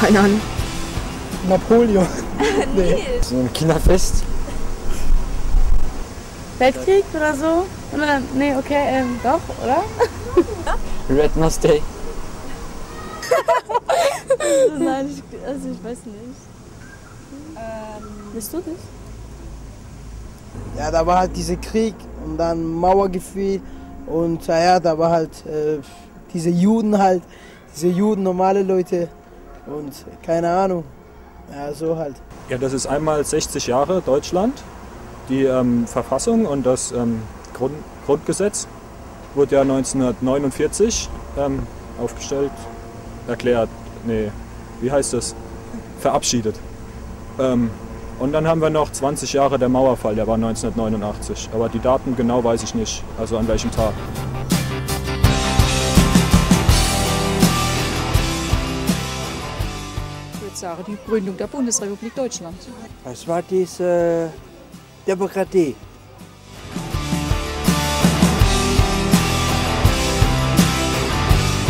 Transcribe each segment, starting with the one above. keine Ahnung. Napoleon. Nee. So ein Kinderfest. Weltkrieg oder so? Oder, nee, okay, doch, oder? Red Nose Day. Nein, ich weiß nicht. Willst du das? Ja, da war halt dieser Krieg und dann Mauer gefiel und ja, da war halt diese Juden, normale Leute und keine Ahnung, ja, so halt. Ja, das ist einmal 60 Jahre Deutschland, die Verfassung und das Grundgesetz wurde ja 1949 aufgestellt, erklärt, nee, wie heißt das, verabschiedet. Und dann haben wir noch 20 Jahre der Mauerfall, der war 1989. Aber die Daten genau weiß ich nicht, also an welchem Tag. Ich würde sagen, die Gründung der Bundesrepublik Deutschland. Es war diese Demokratie.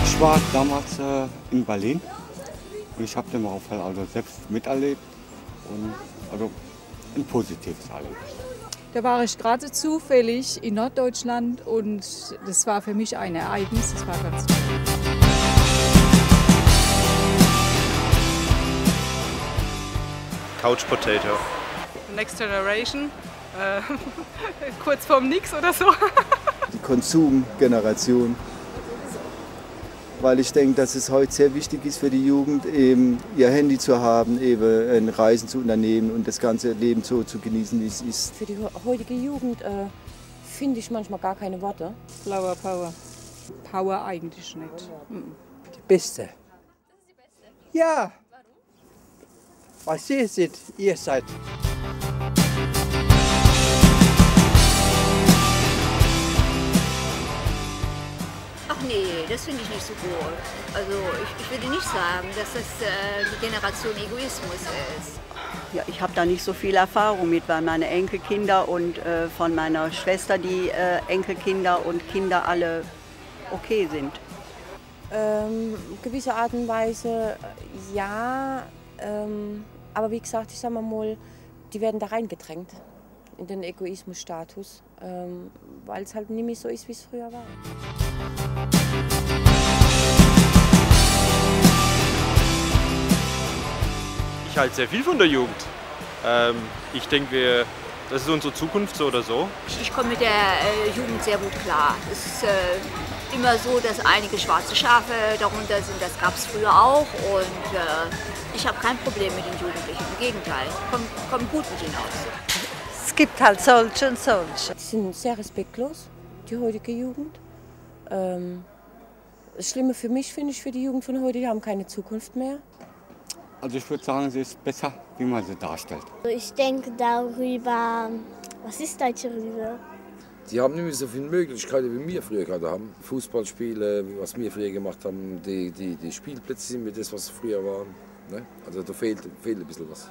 Ich war damals in Berlin und ich habe den Mauerfall also selbst miterlebt. Und also ein positives Erlebnis. Da war ich gerade zufällig in Norddeutschland und das war für mich ein Ereignis. Das war ganz toll. Couch Potato. Next Generation. Kurz vorm Nix oder so. Die Konsumgeneration. Weil ich denke, dass es heute sehr wichtig ist für die Jugend, eben ihr Handy zu haben, eben Reisen zu unternehmen und das ganze Leben so zu genießen, wie es ist. Für die heutige Jugend finde ich manchmal gar keine Worte. Flower Power. Power eigentlich nicht. Die Beste. Ja. Warum? Was ihr seid. Nee, das finde ich nicht so gut. Also ich würde nicht sagen, dass das die Generation Egoismus ist. Ja, ich habe da nicht so viel Erfahrung mit, weil meine Enkelkinder und von meiner Schwester die Enkelkinder und Kinder alle okay sind. Gewisse Art und Weise ja, aber wie gesagt, ich sag mal, die werden da reingedrängt in den Egoismusstatus, weil es halt nämlich so ist, wie es früher war. Ich halte sehr viel von der Jugend. Ich denke, das ist unsere Zukunft so oder so. Ich komme mit der Jugend sehr gut klar. Es ist immer so, dass einige schwarze Schafe darunter sind. Das gab es früher auch. Und ich habe kein Problem mit den Jugendlichen. Im Gegenteil, ich komme gut mit ihnen aus. Es gibt halt solche und solche. Die sind sehr respektlos, die heutige Jugend. Das Schlimme für mich, finde ich, für die Jugend von heute, die haben keine Zukunft mehr. Also ich würde sagen, sie ist besser, wie man sie darstellt. Ich denke darüber, was ist deutsche Liebe? Die haben nicht mehr so viele Möglichkeiten, wie wir früher gerade haben. Fußballspiele, was wir früher gemacht haben, die Spielplätze sind mit das, was früher waren. Ne? Also da fehlt ein bisschen was.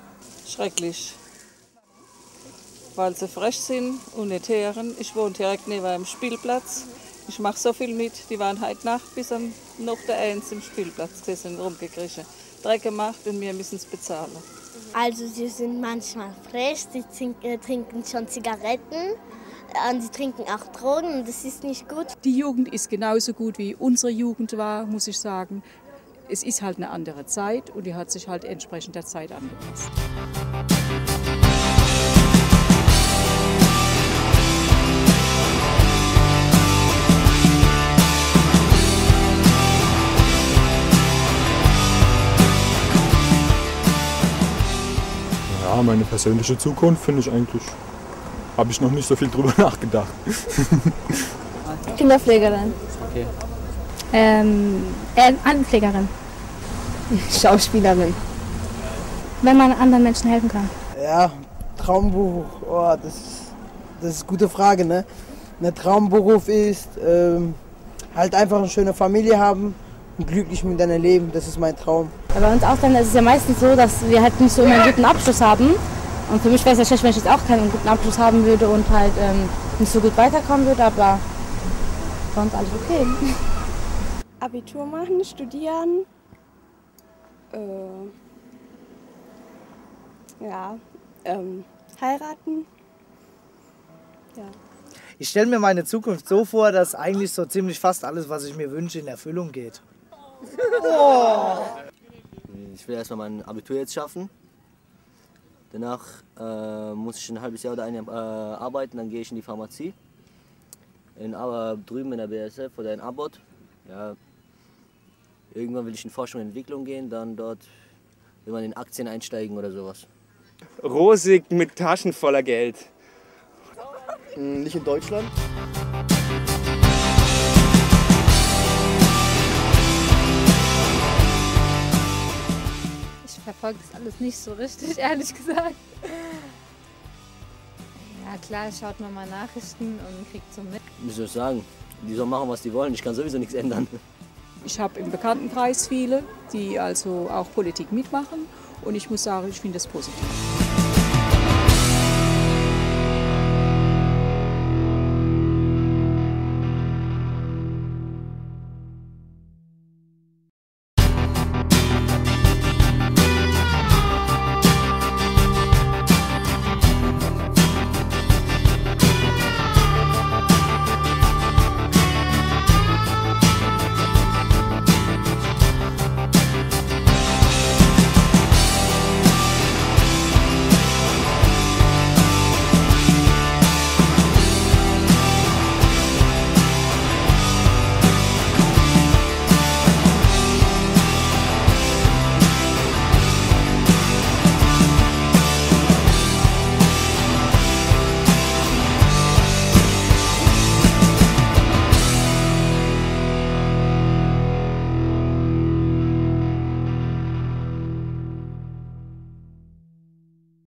Schrecklich. Weil sie frech sind und nicht hören. Ich wohne direkt neben einem Spielplatz. Ich mache so viel mit, die waren heute Nacht bis am noch der Eins im Spielplatz gesessen, rumgekriechen. Dreck gemacht und wir müssen es bezahlen. Also sie sind manchmal frech, sie trinken schon Zigaretten und sie trinken auch Drogen und das ist nicht gut. Die Jugend ist genauso gut wie unsere Jugend war, muss ich sagen. Es ist halt eine andere Zeit und die hat sich halt entsprechend der Zeit angepasst. Ja, meine persönliche Zukunft finde ich eigentlich, habe ich noch nicht so viel drüber nachgedacht. Kinderpflegerin. Okay. Altenpflegerin. Schauspielerin. Wenn man anderen Menschen helfen kann. Ja, Traumberuf, oh, das ist eine gute Frage, ne? Ein Traumberuf ist halt einfach eine schöne Familie haben. Glücklich mit deinem Leben, das ist mein Traum. Bei uns Ausländer ist es ja meistens so, dass wir halt nicht so immer einen guten Abschluss haben. Und für mich wäre es ja schlecht, wenn ich jetzt auch keinen guten Abschluss haben würde und halt nicht so gut weiterkommen würde, aber sonst alles okay. Abitur machen, studieren, heiraten. Ja. Ich stelle mir meine Zukunft so vor, dass eigentlich so ziemlich fast alles, was ich mir wünsche, in Erfüllung geht. Oh. Ich will erstmal mein Abitur jetzt schaffen. Danach muss ich ein halbes Jahr oder ein Jahr arbeiten, dann gehe ich in die Pharmazie. Drüben in der BASF oder in Abbott. Ja. Irgendwann will ich in Forschung und Entwicklung gehen, dann dort will man in Aktien einsteigen oder sowas. Rosig mit Taschen voller Geld. Nicht in Deutschland. Ich verfolge das alles nicht so richtig, ehrlich gesagt. Ja klar, schaut man mal Nachrichten und kriegt so mit. Wie soll ich sagen? Die sollen machen, was die wollen. Ich kann sowieso nichts ändern. Ich habe im Bekanntenkreis viele, die also auch Politik mitmachen. Und ich muss sagen, ich finde das positiv.